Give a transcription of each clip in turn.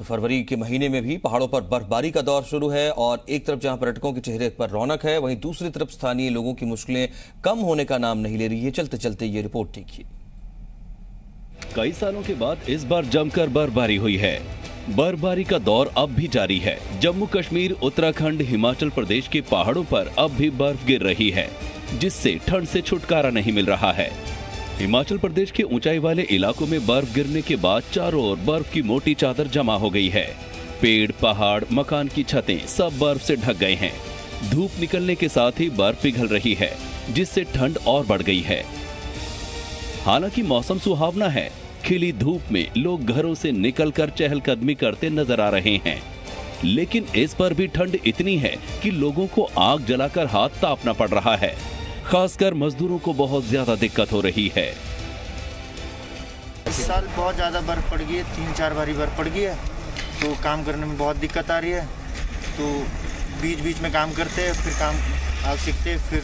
तो फरवरी के महीने में भी पहाड़ों पर बर्फबारी का दौर शुरू है और एक तरफ जहां पर्यटकों के चेहरे पर रौनक है, वहीं दूसरी तरफ स्थानीय लोगों की मुश्किलें कम होने का नाम नहीं ले रही है। चलते चलते ये रिपोर्ट देखिए। कई सालों के बाद इस बार जमकर बर्फबारी हुई है। बर्फबारी का दौर अब भी जारी है। जम्मू कश्मीर, उत्तराखंड, हिमाचल प्रदेश के पहाड़ों पर अब भी बर्फ गिर रही है, जिससे ठंड से छुटकारा नहीं मिल रहा है। हिमाचल प्रदेश के ऊंचाई वाले इलाकों में बर्फ गिरने के बाद चारों ओर बर्फ की मोटी चादर जमा हो गई है। पेड़, पहाड़, मकान की छतें सब बर्फ से ढक गए हैं। धूप निकलने के साथ ही बर्फ पिघल रही है, जिससे ठंड और बढ़ गई है। हालांकि मौसम सुहावना है, खिली धूप में लोग घरों से निकलकर चहलकदमी करते नजर आ रहे हैं, लेकिन इस पर भी ठंड इतनी है कि लोगों को आग जलाकर हाथ तापना पड़ रहा है। खासकर मजदूरों को बहुत ज्यादा दिक्कत हो रही है। इस साल बहुत ज्यादा बर्फ पड़ गई है, 3-4 बारी बर्फ पड़ गई है, तो काम करने में बहुत दिक्कत आ रही है। तो बीच बीच में काम करते हैं, फिर काम आ सीखते, फिर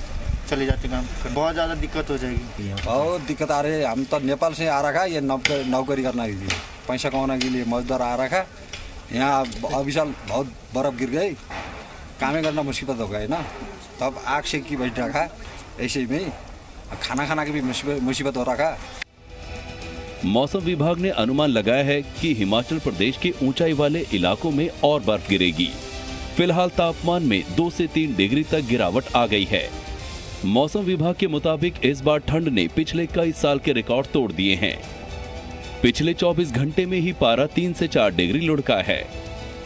चले जाते काम। बहुत ज्यादा दिक्कत हो जाएगी, बहुत दिक्कत आ रही है। हम तो नेपाल से आ रखा है, ये नौकरी करने के लिए, पैसा कमाने के लिए मजदूर आ रखा है। यहाँ अभी साल बहुत बर्फ गिर गई, काम करना मुसीबत हो गई ना, तब आग से की बैठ रखा है। ऐसे में खाना खाना की भी मुसीबत हो रखा है। मौसम विभाग ने अनुमान लगाया है कि हिमाचल प्रदेश के ऊंचाई वाले इलाकों में और बर्फ गिरेगी। फिलहाल तापमान में 2 से 3 डिग्री तक गिरावट आ गई है। मौसम विभाग के मुताबिक इस बार ठंड ने पिछले कई साल के रिकॉर्ड तोड़ दिए हैं। पिछले 24 घंटे में ही पारा 3 से 4 डिग्री लुढ़का है।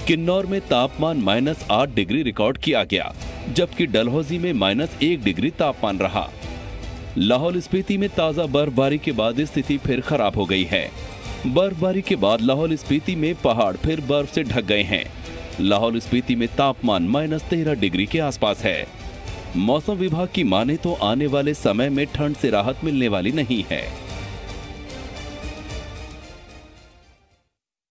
किन्नौर में तापमान -8 डिग्री रिकॉर्ड किया गया, जबकि डलहौजी में -1 डिग्री तापमान रहा। लाहौल स्पीति में ताजा बर्फबारी के बाद स्थिति फिर खराब हो गई है। बर्फबारी के बाद लाहौल स्पीति में पहाड़ फिर बर्फ से ढक गए हैं। लाहौल स्पीति में तापमान -13 डिग्री के आसपास है। मौसम विभाग की माने तो आने वाले समय में ठंड से राहत मिलने वाली नहीं है।